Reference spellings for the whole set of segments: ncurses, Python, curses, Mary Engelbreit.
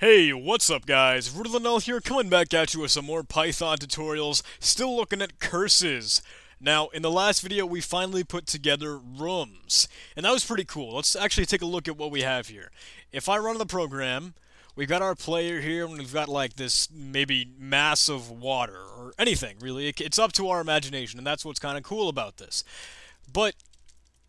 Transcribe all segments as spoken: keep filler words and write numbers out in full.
Hey, what's up guys, Rudolph here, coming back at you with some more Python tutorials, still looking at curses. Now, in the last video we finally put together rooms, and that was pretty cool. Let's actually take a look at what we have here. If I run the program, we've got our player here, and we've got like this maybe mass of water, or anything really. It's up to our imagination, and that's what's kind of cool about this. But,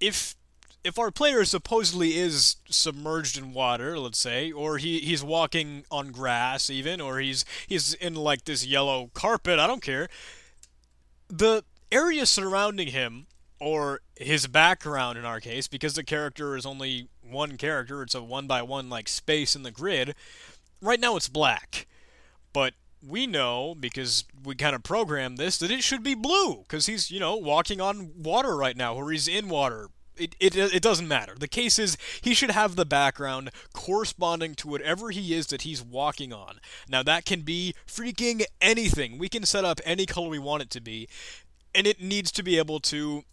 if... If our player supposedly is submerged in water, let's say, or he, he's walking on grass even, or he's he's in like this yellow carpet, I don't care. The area surrounding him, or his background in our case, because the character is only one character, it's a one by one like space in the grid, right now it's black. But we know, because we kind of programmed this, that it should be blue, because he's, you know, walking on water right now, or he's in water. It, it, it doesn't matter. The case is, he should have the background corresponding to whatever he is that he's walking on. Now, that can be freaking anything. We can set up any color we want it to be, and it needs to be able to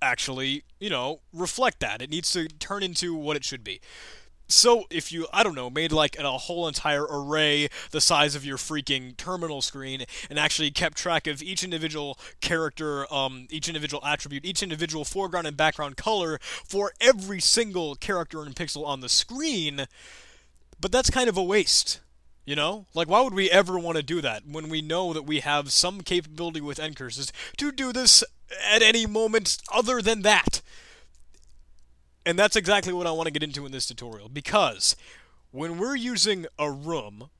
actually, you know, reflect that. It needs to turn into what it should be. So, if you, I don't know, made like an, a whole entire array the size of your freaking terminal screen and actually kept track of each individual character, um, each individual attribute, each individual foreground and background color for every single character and pixel on the screen, but that's kind of a waste, you know? Like, why would we ever want to do that when we know that we have some capability with ncurses to do this at any moment other than that? And that's exactly what I want to get into in this tutorial, because when we're using a room,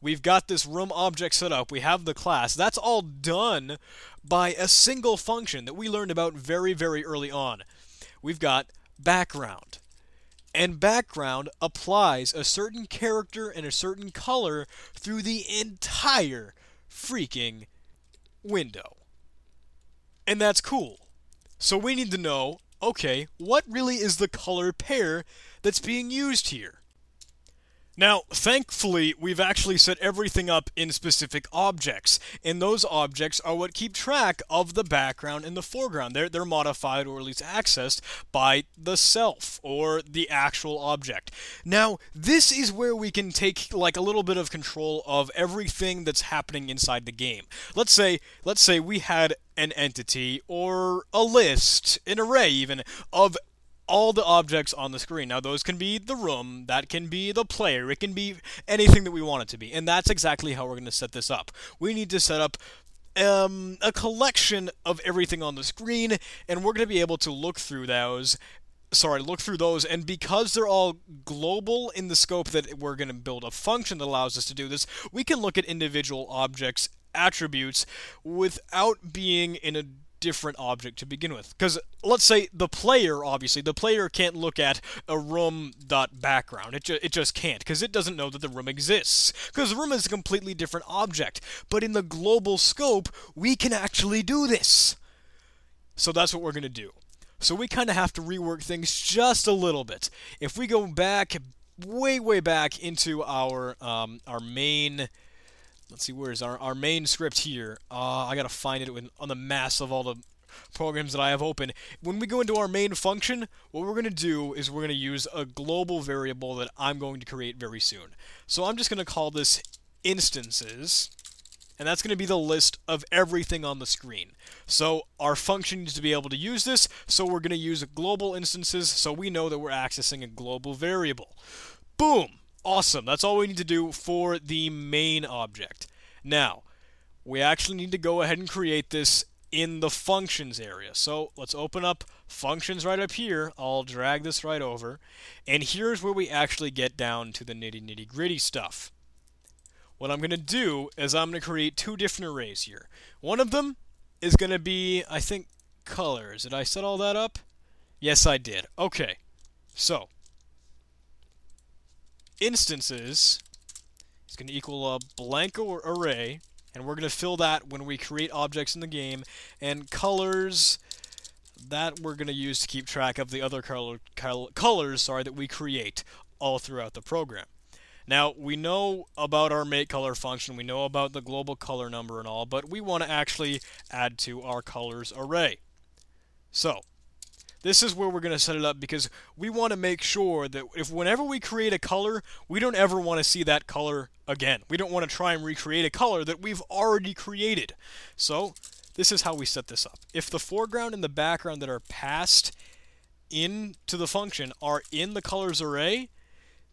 we've got this room object set up, we have the class, that's all done by a single function that we learned about very, very early on. We've got background. And background applies a certain character and a certain color through the entire freaking window. And that's cool. So we need to know, okay, what really is the color pair that's being used here? Now, thankfully, we've actually set everything up in specific objects, and those objects are what keep track of the background and the foreground. They're, they're modified, or at least accessed, by the self, or the actual object. Now, this is where we can take like a little bit of control of everything that's happening inside the game. Let's say, let's say we had an entity, or a list, an array even, of all the objects on the screen. Now, those can be the room, that can be the player, it can be anything that we want it to be, and that's exactly how we're going to set this up. We need to set up um, a collection of everything on the screen, and we're going to be able to look through those, sorry, look through those, and because they're all global in the scope that we're going to build a function that allows us to do this, we can look at individual objects, attributes, without being in a different object to begin with. Because let's say the player, obviously, the player can't look at a room.background. It, ju it just can't, because it doesn't know that the room exists. Because the room is a completely different object. But in the global scope, we can actually do this. So that's what we're going to do. So we kind of have to rework things just a little bit. If we go back, way, way back into our, um, our main... Let's see, where is our, our main script here? Uh, I gotta find it when, on the mass of all the programs that I have open. When we go into our main function, what we're gonna do is we're gonna use a global variable that I'm going to create very soon. So I'm just gonna call this instances, and that's gonna be the list of everything on the screen. So our function needs to be able to use this, so we're gonna use global instances, so we know that we're accessing a global variable. Boom! Awesome, that's all we need to do for the main object. Now, we actually need to go ahead and create this in the functions area. So let's open up functions right up here. I'll drag this right over. And here's where we actually get down to the nitty nitty gritty stuff. What I'm going to do is I'm going to create two different arrays here. One of them is going to be, I think, colors. Did I set all that up? Yes, I did. Okay, so instances is going to equal a blank or array, and we're going to fill that when we create objects in the game, and colors, that we're going to use to keep track of the other color, color, colors sorry, that we create all throughout the program. Now, we know about our makeColor function, we know about the global color number and all, but we want to actually add to our colors array. So, This is where we're going to set it up, because we want to make sure that if whenever we create a color, we don't ever want to see that color again. We don't want to try and recreate a color that we've already created. So this is how we set this up. If the foreground and the background that are passed into the function are in the colors array,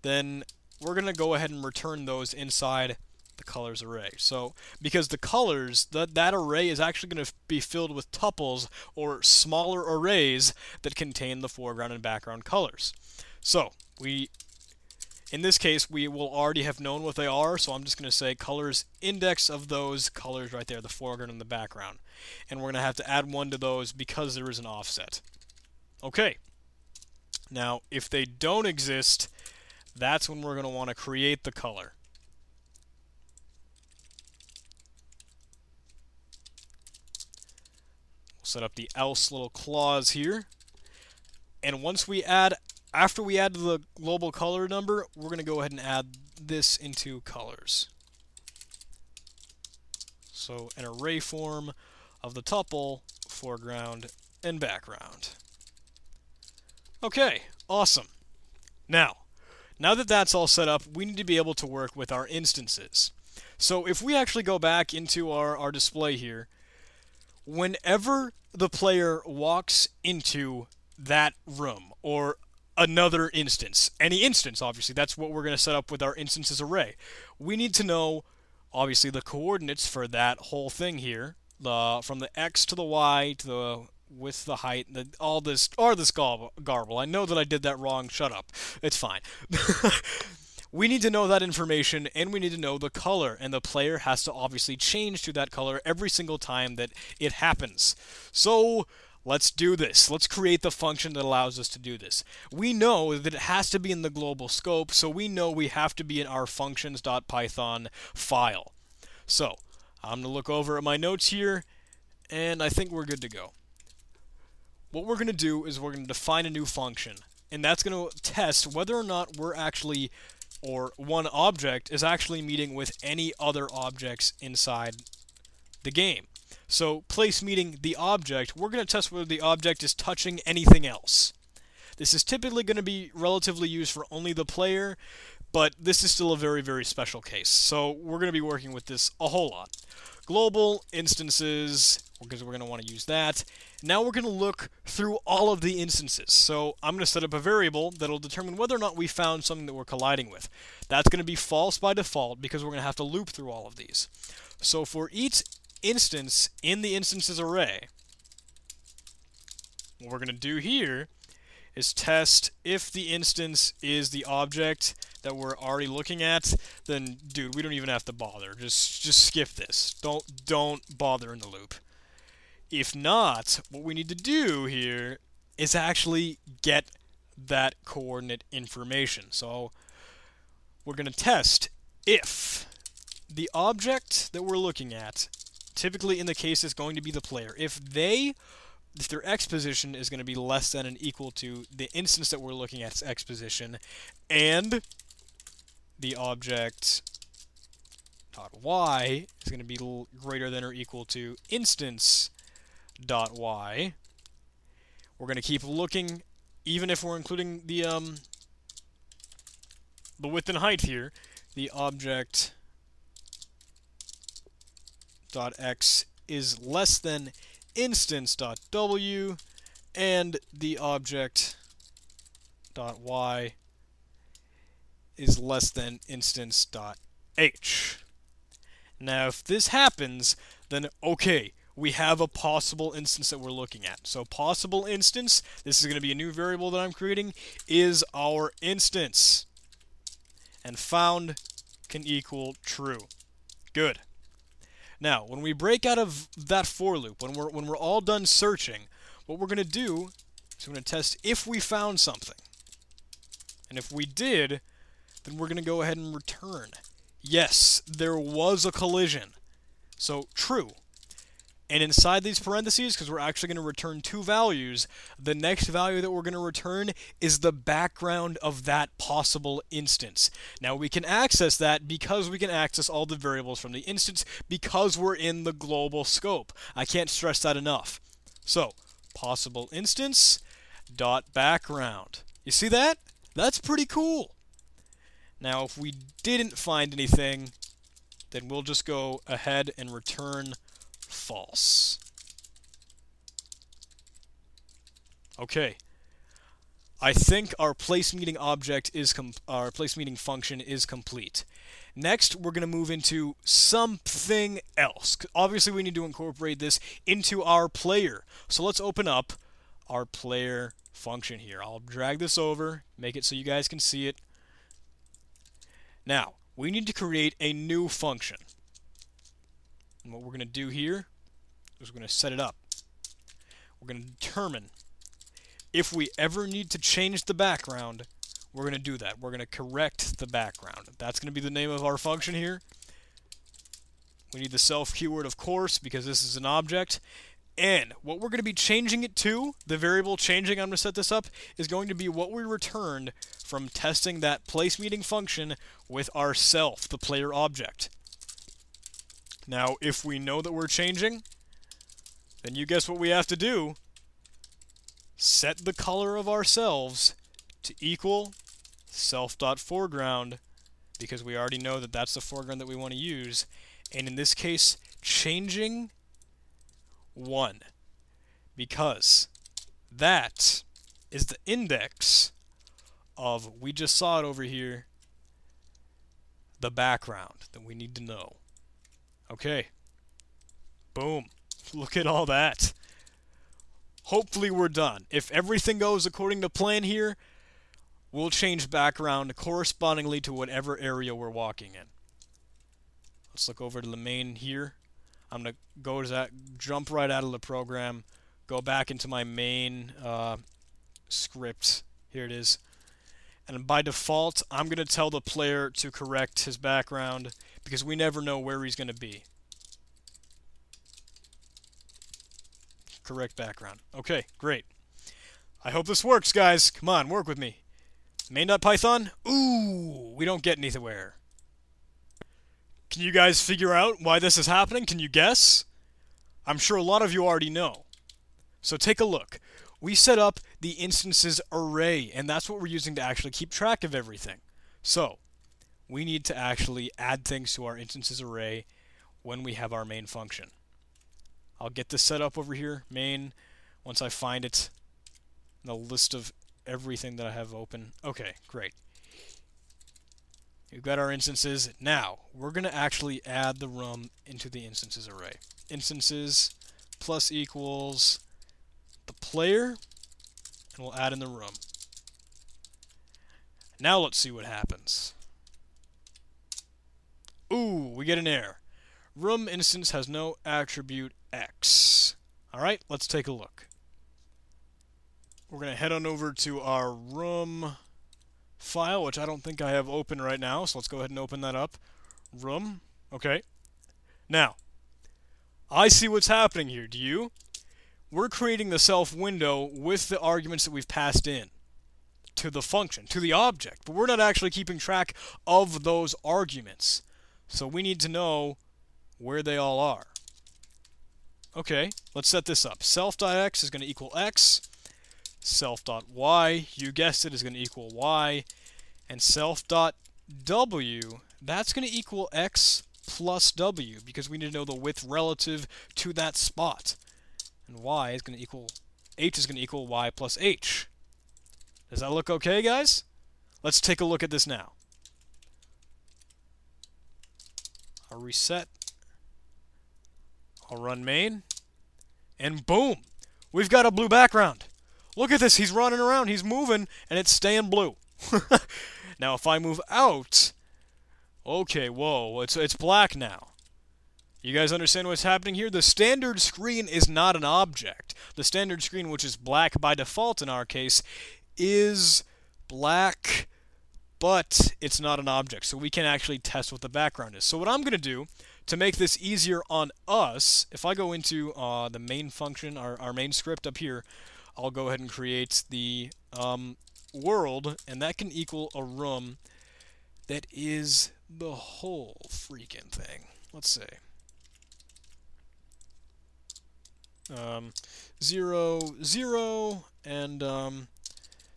then we're going to go ahead and return those inside the colors array. So because the colors, that that array is actually going to be filled with tuples or smaller arrays that contain the foreground and background colors. So we, in this case, we will already have known what they are, so I'm just going to say colors index of those colors right there, the foreground and the background, and we're going to have to add one to those because there is an offset. Okay, now if they don't exist, that's when we're going to want to create the color. We'll set up the else little clause here. And once we add, after we add the global color number, we're going to go ahead and add this into colors. So an array form of the tuple, foreground, and background. Okay, awesome. Now, Now that that's all set up, we need to be able to work with our instances. So if we actually go back into our, our display here, whenever the player walks into that room or another instance, any instance, obviously, that's what we're going to set up with our instances array. We need to know, obviously, the coordinates for that whole thing here, the, from the x to the y to the with the height, the, all this, or this garble, garble. I know that I did that wrong, shut up. It's fine. We need to know that information, and we need to know the color, and the player has to obviously change to that color every single time that it happens. So let's do this. Let's create the function that allows us to do this. We know that it has to be in the global scope, so we know we have to be in our functions.python file. So I'm going to look over at my notes here, and I think we're good to go. What we're going to do is we're going to define a new function, and that's going to test whether or not we're actually, or one object is actually meeting with any other objects inside the game. So place meeting the object, we're going to test whether the object is touching anything else. This is typically going to be relatively used for only the player, but this is still a very, very special case. So we're going to be working with this a whole lot. Global instances, because we're going to want to use that. Now we're going to look through all of the instances. So I'm going to set up a variable that will determine whether or not we found something that we're colliding with. That's going to be false by default because we're going to have to loop through all of these. So for each instance in the instances array, what we're going to do here is test if the instance is the object that we're already looking at. Then, dude, we don't even have to bother. Just just skip this. Don't don't bother in the loop. If not, what we need to do here is actually get that coordinate information. So we're going to test if the object that we're looking at, typically in the case is going to be the player, if they if their x position is going to be less than and equal to the instance that we're looking at's x position, and the object dot y is going to be greater than or equal to instance dot y. We're going to keep looking, even if we're including the um the width and height here. The object dot x is less than instance.w, and the object.y is less than instance.h. Now if this happens, then okay, we have a possible instance that we're looking at. So possible instance, this is going to be a new variable that I'm creating, is our instance. And found can equal true. Good. Now, when we break out of that for loop, when we're, when we're all done searching, what we're going to do is we're going to test if we found something. And if we did, then we're going to go ahead and return. Yes, there was a collision. So, true. And inside these parentheses, because we're actually going to return two values, the next value that we're going to return is the background of that possible instance. Now we can access that because we can access all the variables from the instance because we're in the global scope. I can't stress that enough. So, possible instance, dot background. You see that? That's pretty cool. Now, if we didn't find anything, then we'll just go ahead and return false. Okay. I think our place meeting object is com our place meeting function is complete. Next, we're going to move into something else. Obviously, we need to incorporate this into our player. So let's open up our player function here. I'll drag this over, make it so you guys can see it. Now, we need to create a new function. And what we're going to do here is we're going to set it up. We're going to determine if we ever need to change the background, we're going to do that. We're going to correct the background. That's going to be the name of our function here. We need the self keyword, of course, because this is an object. And what we're going to be changing it to, the variable changing, I'm going to set this up, is going to be what we returned from testing that place meeting function with our self, the player object. Now, if we know that we're changing, then you guess what we have to do. Set the color of ourselves to equal self.foreground, because we already know that that's the foreground that we want to use, and in this case changing one, because that is the index of, we just saw it over here, the background that we need to know. Okay, boom, look at all that. Hopefully we're done. If everything goes according to plan here, we'll change background correspondingly to whatever area we're walking in. Let's look over to the main here. I'm going to go to that, jump right out of the program, go back into my main uh, script. Here it is. And by default, I'm going to tell the player to correct his background, because we never know where he's going to be. Correct background. Okay, great. I hope this works, guys. Come on, work with me. Main.python? Ooh, we don't get anywhere. Can you guys figure out why this is happening? Can you guess? I'm sure a lot of you already know. So take a look. We set up the instances array, and that's what we're using to actually keep track of everything. So we need to actually add things to our instances array when we have our main function. I'll get this set up over here, main, once I find it in the list of everything that I have open. Okay, great. We've got our instances. Now, we're going to actually add the room into the instances array. Instances plus equals the player, and we'll add in the room. Now let's see what happens. Ooh, we get an error. Room instance has no attribute X. Alright, let's take a look. We're going to head on over to our room file, which I don't think I have open right now, so let's go ahead and open that up. Room. Okay. Now, I see what's happening here. Do you? We're creating the self window with the arguments that we've passed in to the function, to the object, but we're not actually keeping track of those arguments. So we need to know where they all are. Okay, let's set this up. Self.x is going to equal x. Self.y, you guessed it, is going to equal y. And self.w, that's going to equal x plus w, because we need to know the width relative to that spot. And y is going to equal, h is going to equal y plus h. Does that look okay, guys? Let's take a look at this now. I'll reset. I'll run main, and boom, we've got a blue background. Look at this, he's running around, he's moving, and it's staying blue. Now if I move out, okay, whoa, it's, it's black now. You guys understand what's happening here? The standard screen is not an object. The standard screen, which is black by default in our case, is black, but it's not an object, so we can actually test what the background is. So what I'm going to do, to make this easier on us, if I go into uh, the main function, our, our main script up here, I'll go ahead and create the um, world, and that can equal a room that is the whole freaking thing. Let's say um, zero, zero, and um,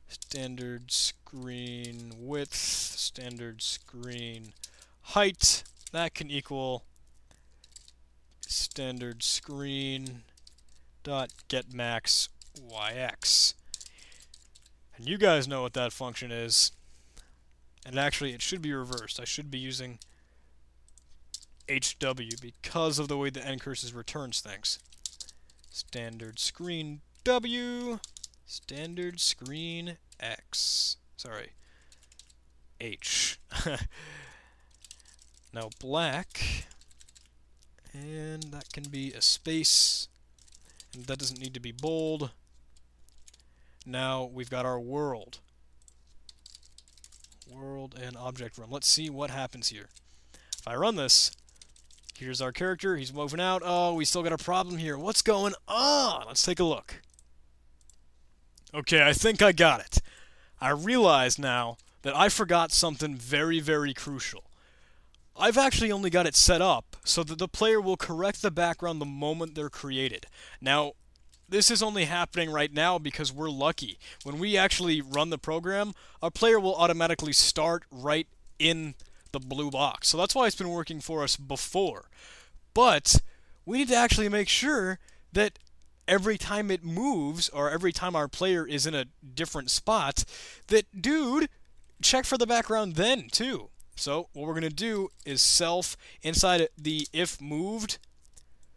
standard screen width, standard screen height, that can equal standard screen dot get max yx. And you guys know what that function is. And actually it should be reversed. I should be using H W because of the way the ncurses returns things. Standard screen W, standard screen X. Sorry, H. Now black, and that can be a space, and that doesn't need to be bold. Now we've got our world. World and object run. Let's see what happens here. If I run this, here's our character. He's moving out. Oh, we still got a problem here. What's going on? Let's take a look. Okay, I think I got it. I realize now that I forgot something very, very crucial. I've actually only got it set up so that the player will correct the background the moment they're created. Now, this is only happening right now because we're lucky. When we actually run the program, our player will automatically start right in the blue box. So that's why it's been working for us before. But we need to actually make sure that every time it moves, or every time our player is in a different spot, that, dude, check for the background then, too. So what we're going to do is self, inside the if moved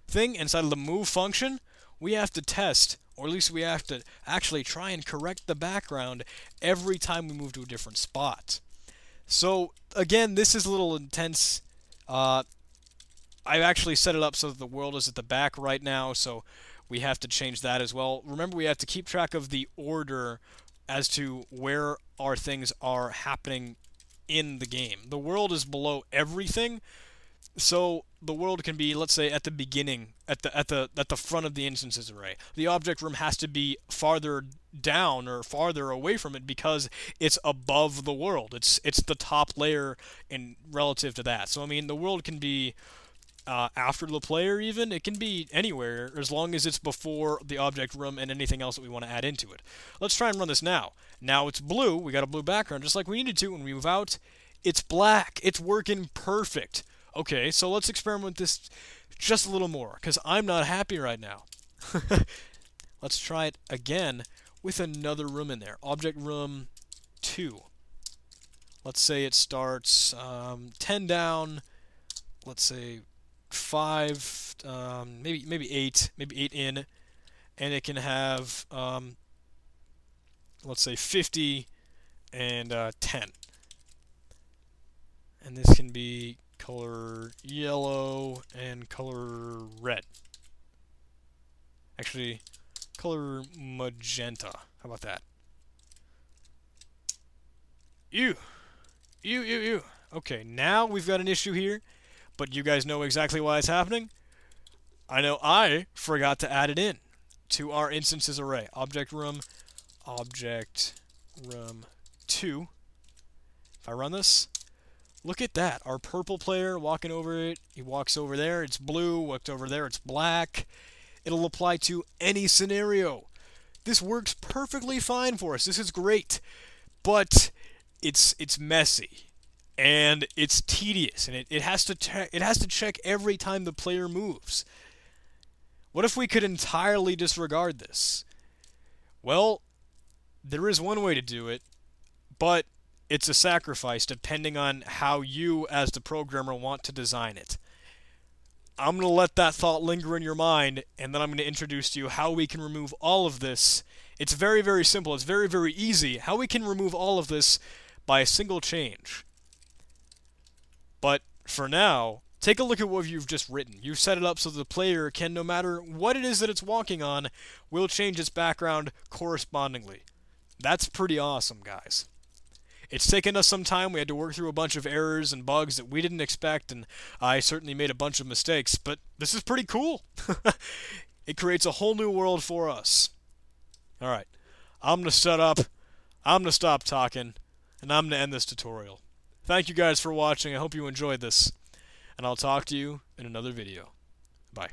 thing, inside of the move function, we have to test, or at least we have to actually try and correct the background every time we move to a different spot. So, again, this is a little intense. Uh, I've actually set it up so that the world is at the back right now, so we have to change that as well. Remember, we have to keep track of the order as to where our things are happening in the game. The world is below everything, so the world can be, let's say, at the beginning, at the at the at the front of the instances array. The object room has to be farther down or farther away from it because it's above the world. It's it's the top layer in relative to that. So I mean, the world can be Uh, after the player even, it can be anywhere as long as it's before the object room and anything else that we want to add into it. Let's try and run this now. Now it's blue, we got a blue background just like we needed to. When we move out, it's black. It's working perfect. Okay, so let's experiment with this just a little more because I'm not happy right now. Let's try it again with another room in there. Object room two. Let's say it starts um, ten down. Let's say five, um, maybe maybe eight, maybe eight in, and it can have, um, let's say fifty and uh, ten. And this can be color yellow and color red. Actually, color magenta. How about that? Ew. Ew, ew, ew. Okay, now we've got an issue here. But you guys know exactly why it's happening. I know I forgot to add it in to our instances array. Object room, object room two. If I run this, look at that. Our purple player walking over it. He walks over there. It's blue. Walked over there. It's black. It'll apply to any scenario. This works perfectly fine for us. This is great. But it's it's messy. And it's tedious, and it, it has to it has to check every time the player moves. What if we could entirely disregard this? Well, there is one way to do it, but it's a sacrifice depending on how you, as the programmer, want to design it. I'm going to let that thought linger in your mind, and then I'm going to introduce to you how we can remove all of this. It's very, very simple. It's very, very easy. How we can remove all of this by a single change. But for now, take a look at what you've just written. You've set it up so the player can, no matter what it is that it's walking on, will change its background correspondingly. That's pretty awesome, guys. It's taken us some time. We had to work through a bunch of errors and bugs that we didn't expect, and I certainly made a bunch of mistakes, but this is pretty cool. It creates a whole new world for us. All right, I'm going to shut up, I'm going to stop talking, and I'm going to end this tutorial. Thank you guys for watching. I hope you enjoyed this, and I'll talk to you in another video. Bye.